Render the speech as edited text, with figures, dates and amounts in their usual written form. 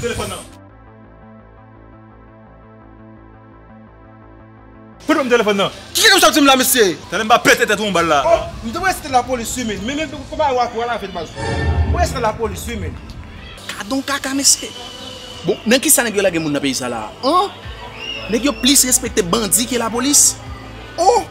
mon téléphone. Prends mon téléphone. Qui est comme ça, tu me l'as, monsieur? Tu n'as pas pété ton balle là. Nous devons rester la police, mais comment on va pouvoir faire mal? Où est-ce que la police, mais? Cadon, caca, monsieur. Bon, mais qui ça n'est pas là que mon pays ça là? Hein? N'est-ce pas plus respecter bandit que la police? Oh!